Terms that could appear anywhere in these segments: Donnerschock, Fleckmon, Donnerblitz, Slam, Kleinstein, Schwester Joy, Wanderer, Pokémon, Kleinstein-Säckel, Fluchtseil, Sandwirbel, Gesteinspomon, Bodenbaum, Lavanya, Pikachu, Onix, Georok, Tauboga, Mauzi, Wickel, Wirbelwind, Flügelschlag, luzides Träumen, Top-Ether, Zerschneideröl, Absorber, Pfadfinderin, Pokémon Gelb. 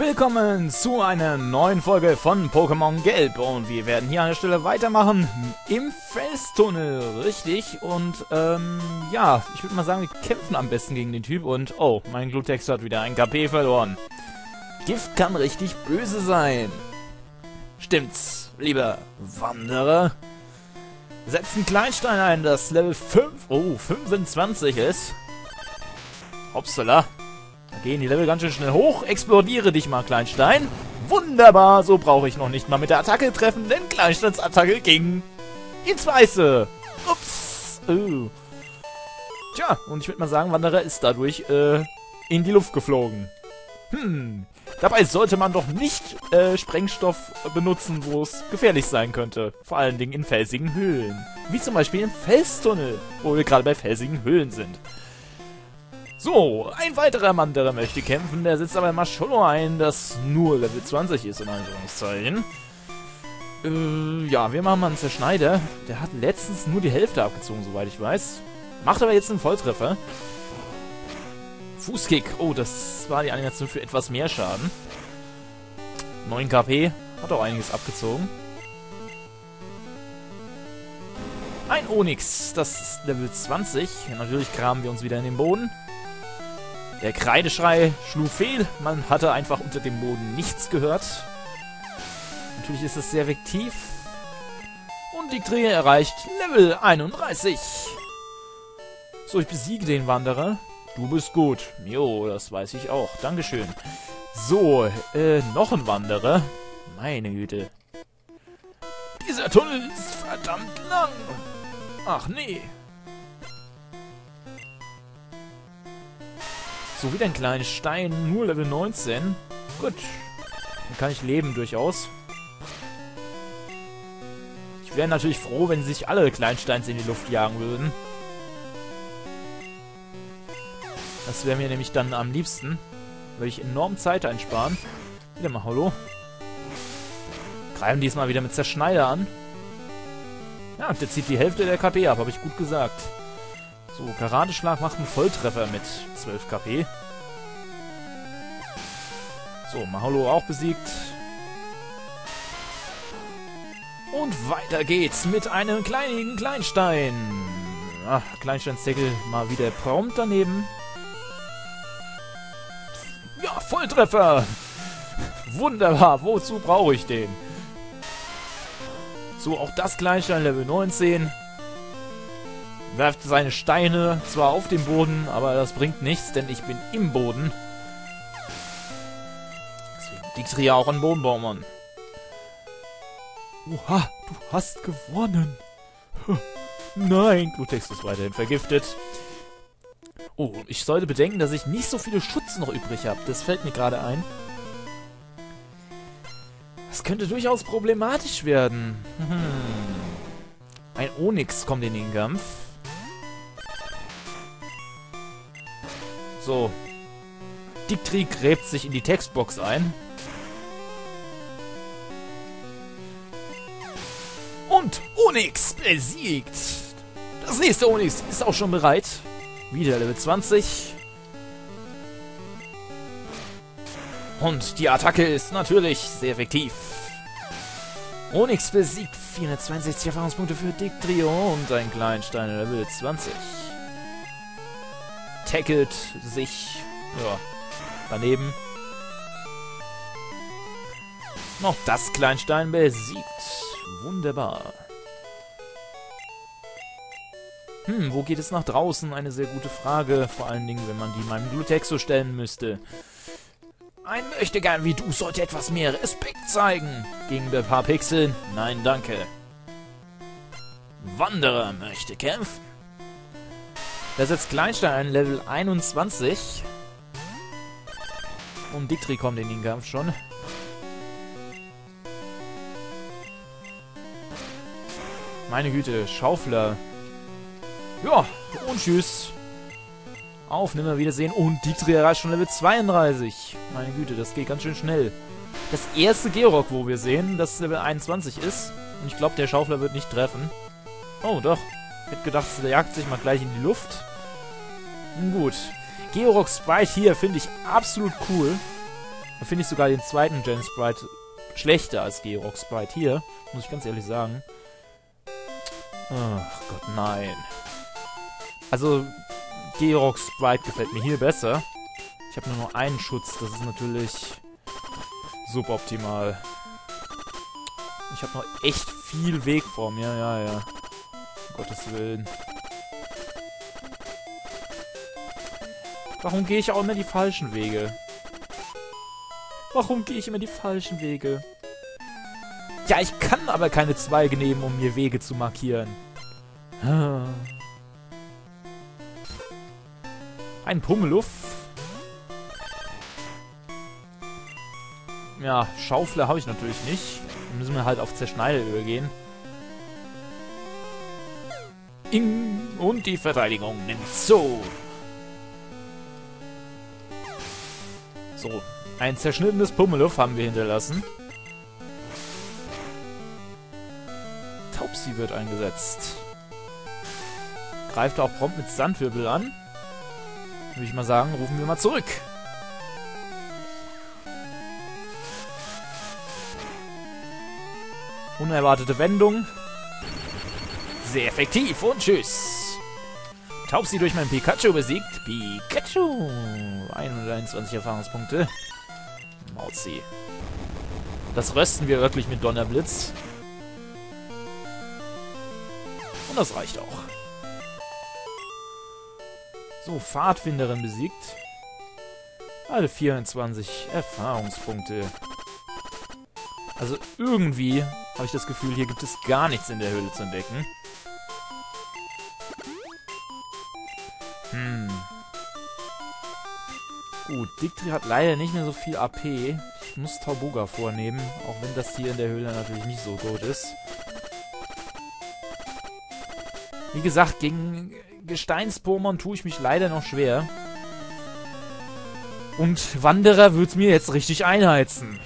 Willkommen zu einer neuen Folge von Pokémon Gelb und wir werden hier an der Stelle weitermachen im Felstunnel, richtig? Und ja, ich würde mal sagen, wir kämpfen am besten gegen den Typ und oh, mein Glutexo hat wieder ein KP verloren. Gift kann richtig böse sein. Stimmt's, lieber Wanderer. Setzen Kleinstein ein, das Level 25 ist. Hopsala. Da gehen die Level ganz schön schnell hoch. Explodiere dich mal, Kleinstein. Wunderbar, so brauche ich noch nicht mal mit der Attacke treffen, denn Kleinsteins Attacke ging ins Weiße. Ups. Tja, und ich würde mal sagen, Wanderer ist dadurch in die Luft geflogen. Dabei sollte man doch nicht Sprengstoff benutzen, wo es gefährlich sein könnte. Vor allen Dingen in felsigen Höhlen. Wie zum Beispiel im Felstunnel, wo wir gerade bei felsigen Höhlen sind. So, ein weiterer Wanderer möchte kämpfen, der sitzt aber Mascholo ein, das nur Level 20 ist, in Anführungszeichen. Ja, wir machen mal einen Zerschneider. Der hat letztens nur die Hälfte abgezogen, soweit ich weiß. Macht aber jetzt einen Volltreffer. Fußkick. Oh, das war die Animation für etwas mehr Schaden. 9 KP. Hat auch einiges abgezogen. Ein Onix. Das ist Level 20. Natürlich kramen wir uns wieder in den Boden. Der Kreideschrei schlug fehl. Man hatte einfach unter dem Boden nichts gehört. Natürlich ist das sehr effektiv. Und Digdri erreicht Level 31. So, ich besiege den Wanderer. Du bist gut. Jo, das weiß ich auch. Dankeschön. So, noch ein Wanderer. Meine Güte. Dieser Tunnel ist verdammt lang. Ach nee. So, wieder ein kleiner Stein. Nur Level 19. Gut. Dann kann ich leben durchaus. Ich wäre natürlich froh, wenn sich alle Kleinsteins in die Luft jagen würden. Das wäre mir nämlich dann am liebsten. Würde ich enorm Zeit einsparen. Wieder Mahalo. Greifen diesmal wieder mit Zerschneider an. Ja, der zieht die Hälfte der KP ab, habe ich gut gesagt. So, Karateschlag macht einen Volltreffer mit 12 KP. So, Mahalo auch besiegt. Und weiter geht's mit einem kleinen Kleinstein. Ach, Kleinstein-Säckel mal wieder prompt daneben. Volltreffer! Wunderbar, wozu brauche ich den? So, auch das Kleinstein Level 19. Werft seine Steine zwar auf den Boden, aber das bringt nichts, denn ich bin im Boden. Deswegen Digdri ja auch an Bodenbaum an. Oha, du hast gewonnen! Nein, Glutexo ist weiterhin vergiftet. Oh, ich sollte bedenken, dass ich nicht so viele Schutz noch übrig habe. Das fällt mir gerade ein. Das könnte durchaus problematisch werden. Ein Onix kommt in den Kampf. So. Digdri gräbt sich in die Textbox ein. Und Onix besiegt. Das nächste Onix ist auch schon bereit. Wieder Level 20. Und die Attacke ist natürlich sehr effektiv. Onix besiegt 462 Erfahrungspunkte für Digdri und ein Kleinstein Level 20. Tackelt sich daneben. Noch das Kleinstein besiegt. Wunderbar. Wo geht es nach draußen? Eine sehr gute Frage. Vor allen Dingen, wenn man die meinem Glutexo stellen müsste. Ein Möchtegern wie du sollte etwas mehr Respekt zeigen. Gegen ein paar Pixel? Nein, danke. Wanderer möchte kämpfen. Da setzt Kleinstein ein Level 21. Und Digdri kommt in den Kampf schon. Meine Güte, Schaufler. Ja, und tschüss. Auf, nimmer Wiedersehen. Und Digdri erreicht schon Level 32. Meine Güte, das geht ganz schön schnell. Das erste Georok, wo wir sehen, dass Level 21 ist. Und ich glaube, der Schaufler wird nicht treffen. Oh, doch. Ich hätte gedacht, der jagt sich mal gleich in die Luft. Nun gut. Georok Sprite hier finde ich absolut cool. Da finde ich sogar den zweiten Gen Sprite schlechter als Georok Sprite hier, muss ich ganz ehrlich sagen. Ach Gott, nein. Also, Georok Sprite gefällt mir hier besser. Ich habe nur noch einen Schutz, das ist natürlich suboptimal. Ich habe noch echt viel Weg vor mir, ja. Um Gottes Willen. Warum gehe ich auch immer die falschen Wege? Warum gehe ich immer die falschen Wege? Ja, ich kann aber keine Zweige nehmen, um mir Wege zu markieren. Ein Pummeluff. Ja, Schaufler habe ich natürlich nicht. Dann müssen wir halt auf Zerschneideröl gehen. Und die Verteidigung nimmt so. So, ein zerschnittenes Pummeluff haben wir hinterlassen. Taubsi wird eingesetzt. Greift auch prompt mit Sandwirbel an. Würde ich mal sagen, rufen wir mal zurück. Unerwartete Wendung. Sehr effektiv und tschüss. Taubsi durch meinen Pikachu besiegt. Pikachu. 121 Erfahrungspunkte. Mauzi. Das rösten wir wirklich mit Donnerblitz. Und das reicht auch. So, Pfadfinderin besiegt. Alle 24 Erfahrungspunkte. Also irgendwie habe ich das Gefühl, hier gibt es gar nichts in der Höhle zu entdecken. Gut, Digdri hat leider nicht mehr so viel AP. Ich muss Tauboga vornehmen, auch wenn das hier in der Höhle natürlich nicht so gut ist. Wie gesagt, gegen Gesteinspomon tue ich mich leider noch schwer. Und Wanderer wird mir jetzt richtig einheizen.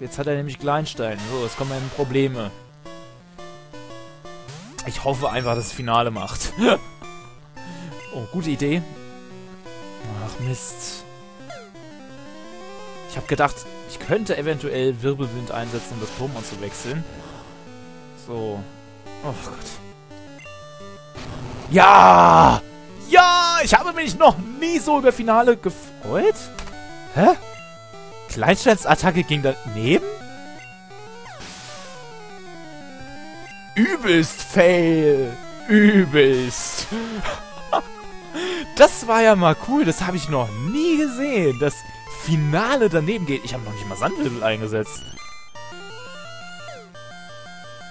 Jetzt hat er nämlich Kleinstein. So, jetzt kommen wir in Probleme. Ich hoffe einfach, dass es Finale macht. Oh, gute Idee. Ach, Mist. Ich habe gedacht, ich könnte eventuell Wirbelwind einsetzen, um das Pokémon zu wechseln. So. Oh Gott. Ja! Ja! Ich habe mich noch nie so über Finale gefreut. Hä? Kleinsteins Attacke ging daneben? Übelst fail! Übelst! Das war ja mal cool, das habe ich noch nie gesehen, dass Finale daneben geht. Ich habe noch nicht mal Sandwirbel eingesetzt.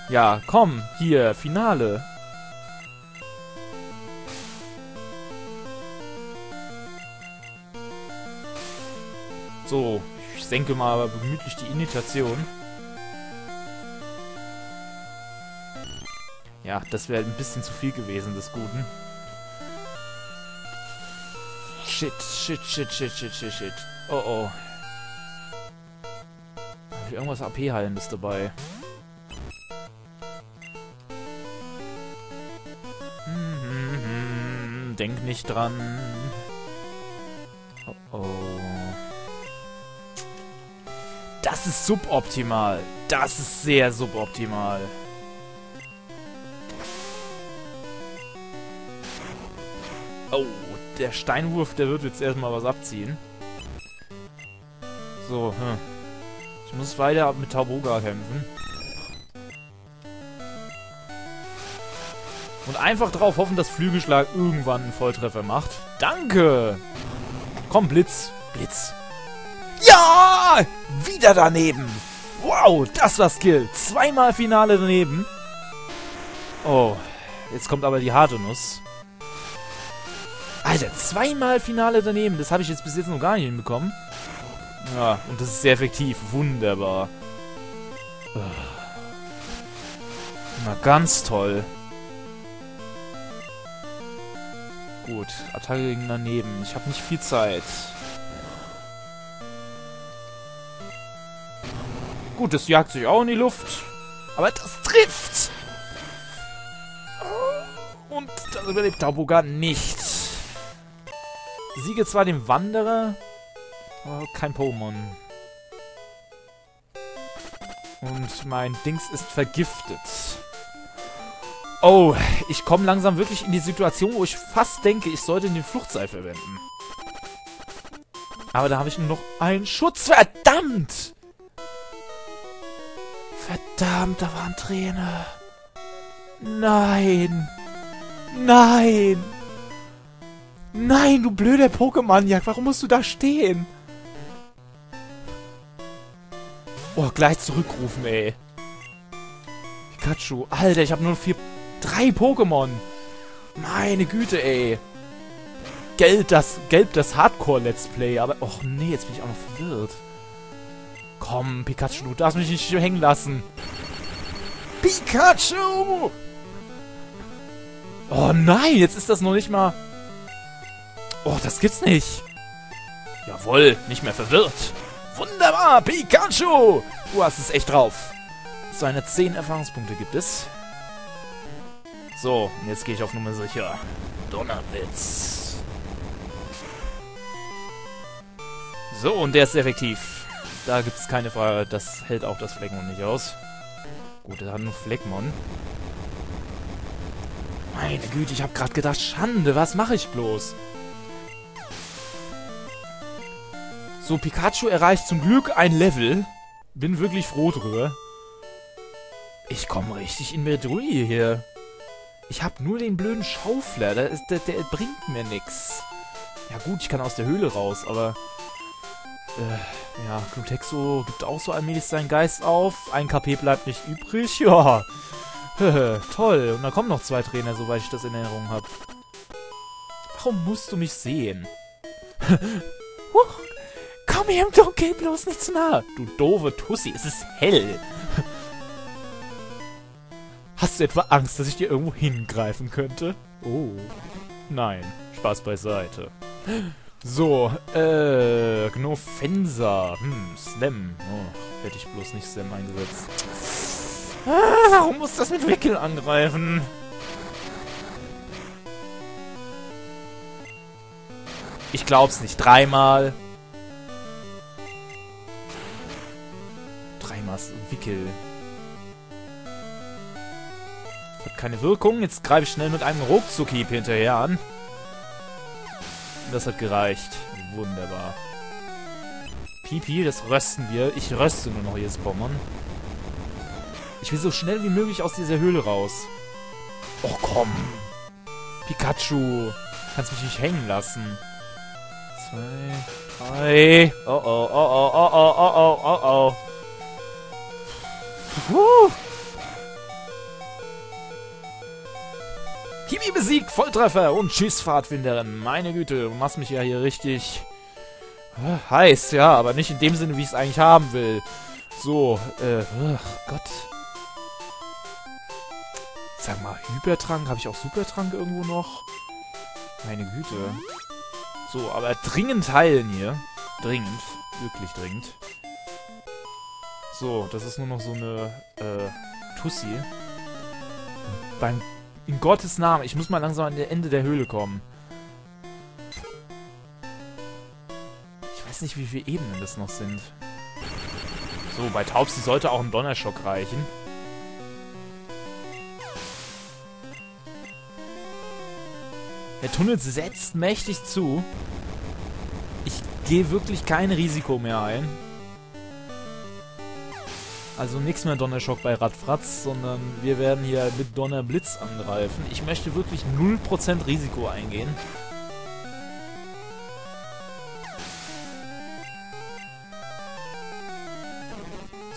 Ja, komm, hier, Finale. So. Ich senke mal aber gemütlich die Initiation. Ja, das wäre ein bisschen zu viel gewesen, des Guten. Shit. Oh. Hab ich irgendwas AP-Heilendes dabei? Denk nicht dran. Oh. Das ist suboptimal. Das ist sehr suboptimal. Oh, der Steinwurf, der wird jetzt erstmal was abziehen. So, Ich muss weiter mit Tauboga kämpfen. Und einfach drauf hoffen, dass Flügelschlag irgendwann einen Volltreffer macht. Danke! Komm, Blitz. Blitz. Ja! Wieder daneben! Wow, das war Skill! Zweimal Finale daneben! Oh, jetzt kommt aber die harte Nuss. Alter, zweimal Finale daneben! Das habe ich jetzt bis jetzt noch gar nicht hinbekommen. Ja, und das ist sehr effektiv. Wunderbar. Na, ganz toll. Gut, Attacke ging daneben. Ich habe nicht viel Zeit. Gut, das jagt sich auch in die Luft. Aber das trifft! Und das überlebt Tauboga nicht. Siege zwar den Wanderer, aber kein Pokémon. Und mein Dings ist vergiftet. Oh, ich komme langsam wirklich in die Situation, wo ich fast denke, ich sollte den Fluchtseil verwenden. Aber da habe ich nur noch einen Schutz. Verdammt! Verdammt, da waren Tränen. Nein! Nein! Nein, du blöder Pokémon-Jagd, warum musst du da stehen? Oh, gleich zurückrufen, ey. Pikachu. Alter, ich habe nur drei Pokémon. Meine Güte, ey. Gelb das Hardcore-Let's Play, aber... Och nee, jetzt bin ich auch noch verwirrt. Komm, Pikachu, du darfst mich nicht hängen lassen. Pikachu! Oh nein, jetzt ist das noch nicht mal... Oh, das gibt's nicht. Jawohl, nicht mehr verwirrt. Wunderbar, Pikachu! Du hast es echt drauf. So, eine 10 Erfahrungspunkte gibt es. So, und jetzt gehe ich auf Nummer sicher. Donnerblitz. So, und der ist effektiv. Da gibt es keine Frage, das hält auch das Fleckmon nicht aus. Gut, da hat nur Fleckmon. Meine Güte, ich habe gerade gedacht, Schande, was mache ich bloß? So, Pikachu erreicht zum Glück ein Level. Bin wirklich froh drüber. Ich komme richtig in Bedrohung hier. Ich habe nur den blöden Schaufler. Der bringt mir nichts. Ja gut, ich kann aus der Höhle raus, aber... ja, Glutexo gibt auch so allmählich seinen Geist auf. Ein KP bleibt nicht übrig. Ja, toll. Und da kommen noch zwei Trainer, soweit ich das in Erinnerung habe. Warum musst du mich sehen? Huch! Komm her, geh bloß nicht zu nah. Du doofe Tussi, es ist hell. Hast du etwa Angst, dass ich dir irgendwo hingreifen könnte? Oh. Nein, Spaß beiseite. So, Knofensa. Slam. Oh, hätte ich bloß nicht Slam eingesetzt. Ah, warum muss das mit Wickel angreifen? Ich glaub's nicht. Dreimal. Wickel. Hat keine Wirkung. Jetzt greife ich schnell mit einem Ruckzuck-Hieb hinterher an. Und das hat gereicht. Wunderbar. Pipi, das rösten wir. Ich röste nur noch jedes Pommern. Ich will so schnell wie möglich aus dieser Höhle raus. Och komm. Pikachu. Kannst mich nicht hängen lassen. 2, 3. Oh oh, oh oh, oh oh, oh oh, oh oh. Kimi besiegt, Volltreffer und Tschüss, Pfadfinderin. Meine Güte, du machst mich ja hier richtig heiß, ja, aber nicht in dem Sinne, wie ich es eigentlich haben will. So, ach Gott. Sag mal, Hypertrank, habe ich auch Supertrank irgendwo noch? Meine Güte. So, aber dringend heilen hier. Dringend, wirklich dringend. So, das ist nur noch so eine Tussi. In Gottes Namen, ich muss mal langsam an das Ende der Höhle kommen. Ich weiß nicht, wie viele Ebenen das noch sind. So, bei Taubsi sollte auch ein Donnerschock reichen. Der Tunnel setzt mächtig zu. Ich gehe wirklich kein Risiko mehr ein. Also nichts mehr Donnerschock bei Radfratz, sondern wir werden hier mit Donnerblitz angreifen. Ich möchte wirklich 0% Risiko eingehen.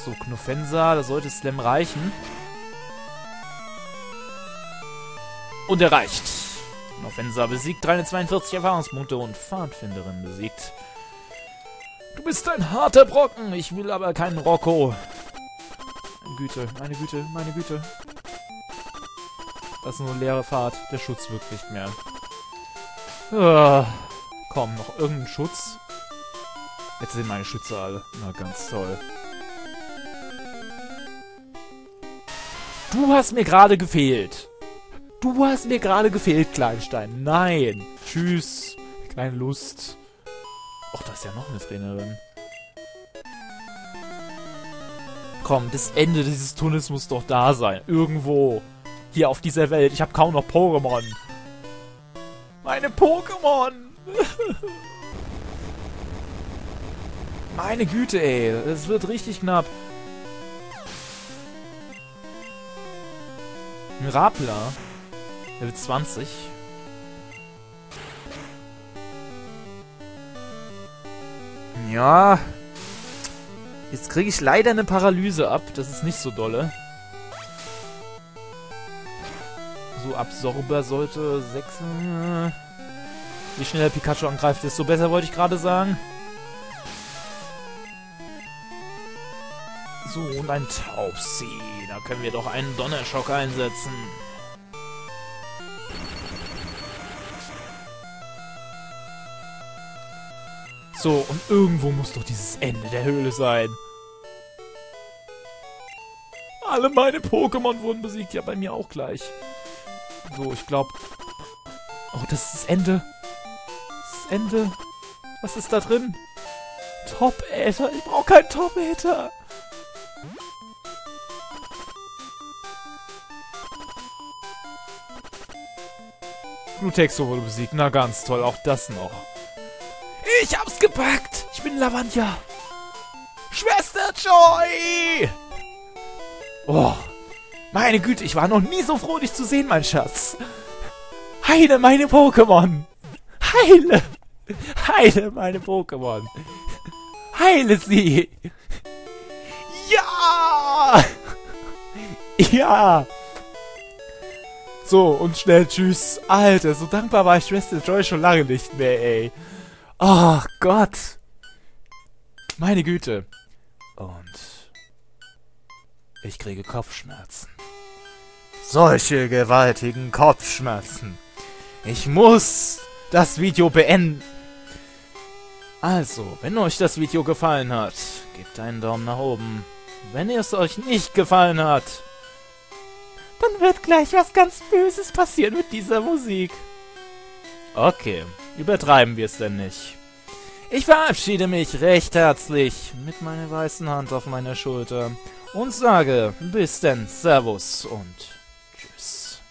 So, Knofensa, da sollte Slam reichen. Und er reicht. Knofensa besiegt, 342 Erfahrungspunkte und Pfadfinderin besiegt. Du bist ein harter Brocken, ich will aber keinen Rocco. Güte, meine Güte, meine Güte. Das ist nur eine leere Fahrt. Der Schutz wirkt nicht mehr. Ah, komm, noch irgendein Schutz. Jetzt sind meine Schütze alle. Na, ganz toll. Du hast mir gerade gefehlt. Du hast mir gerade gefehlt, Kleinstein. Nein. Tschüss. Kleine Lust. Och, da ist ja noch eine Trainerin. Komm, das Ende dieses Tunnels muss doch da sein. Irgendwo. Hier auf dieser Welt. Ich habe kaum noch Pokémon. Meine Pokémon! Meine Güte, ey. Es wird richtig knapp. Ein Rapler. Level 20. Ja. Jetzt kriege ich leider eine Paralyse ab. Das ist nicht so dolle. So, Absorber sollte 6... Je schneller Pikachu angreift, desto besser, wollte ich gerade sagen. So, und ein Taubsi. Da können wir doch einen Donnerschock einsetzen. So, und irgendwo muss doch dieses Ende der Höhle sein. Alle meine Pokémon wurden besiegt. Ja, bei mir auch gleich. So, ich glaube... Oh, das ist das Ende. Das Ende. Was ist da drin? Top-Ether. Ich brauche keinen Top-Ether. Glutexo wurde besiegt. Na, ganz toll. Auch das noch. Ich hab's gepackt! Ich bin Lavanya! Schwester Joy! Oh, meine Güte, ich war noch nie so froh, dich zu sehen, mein Schatz! Heile meine Pokémon! Heile! Heile meine Pokémon! Heile sie! Ja! Ja! So, und schnell tschüss! Alter, so dankbar war ich Schwester Joy schon lange nicht mehr, ey! Oh Gott! Meine Güte! Und... ich kriege Kopfschmerzen. Solche gewaltigen Kopfschmerzen! Ich muss das Video beenden! Also, wenn euch das Video gefallen hat, gebt einen Daumen nach oben. Wenn es euch nicht gefallen hat, dann wird gleich was ganz Böses passieren mit dieser Musik. Okay, übertreiben wir es denn nicht. Ich verabschiede mich recht herzlich mit meiner weißen Hand auf meiner Schulter und sage bis denn, Servus und Tschüss.